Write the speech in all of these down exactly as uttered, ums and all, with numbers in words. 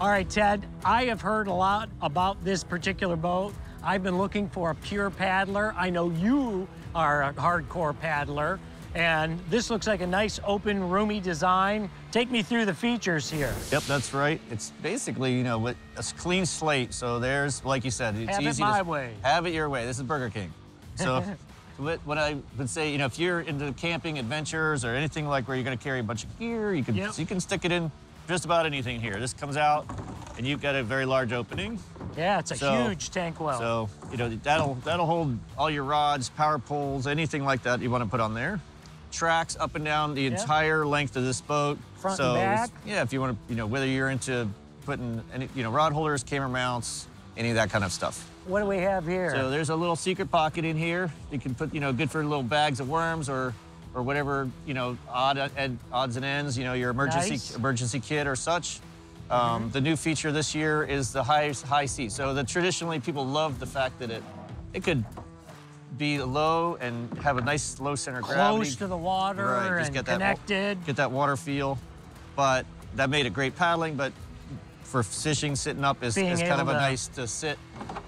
All right, Ted, I have heard a lot about this particular boat. I've been looking for a pure paddler. I know you are a hardcore paddler, and this looks like a nice, open, roomy design. Take me through the features here. Yep, that's right. It's basically, you know, a clean slate. So there's, like you said, it's easy. Have it my way. Have it your way. This is Burger King. So what I would say, you know, if you're into camping adventures or anything like where you're going to carry a bunch of gear, you can, yep. you can stick it in just about anything here. This comes out, and you've got a very large opening. Yeah, it's a so, huge tank well. So, you know, that'll, that'll hold all your rods, power poles, anything like that you want to put on there. Tracks up and down the yep. entire length of this boat. Front so, and back. Yeah, if you want to, you know, whether you're into putting any, you know, rod holders, camera mounts, any of that kind of stuff. What do we have here? So there's a little secret pocket in here. You can put, you know, good for little bags of worms or, or whatever, you know, odd ed, odds and ends, you know, your emergency nice. emergency kit or such. Um, mm-hmm. The new feature this year is the high high sea. So the traditionally people love the fact that it it could be low and have a nice low center of gravity. Close to the water right, just and get that, connected. Get that water feel, but that made it great paddling. But for fishing, sitting up is, is kind of a nice to sit.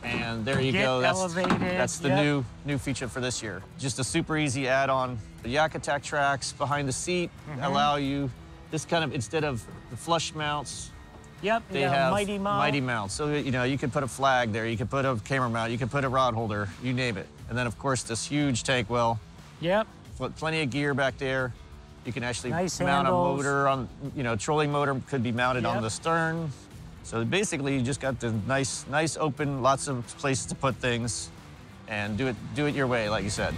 And there you go. That's elevated. That's the yep. new new feature for this year. Just a super easy add-on. The Yak Attack tracks behind the seat mm-hmm. allow you this kind of instead of the flush mounts. Yep, they yeah, have mighty mount. mighty mount. So, you know, you could put a flag there, you could put a camera mount, you could put a rod holder, you name it. And then, of course, this huge tank well. Yep. Plenty of gear back there. You can actually nice mount handles. a motor on, you know, trolling motor could be mounted yep. on the stern. So basically, you just got the nice, nice open, lots of places to put things and do it, do it your way, like you said.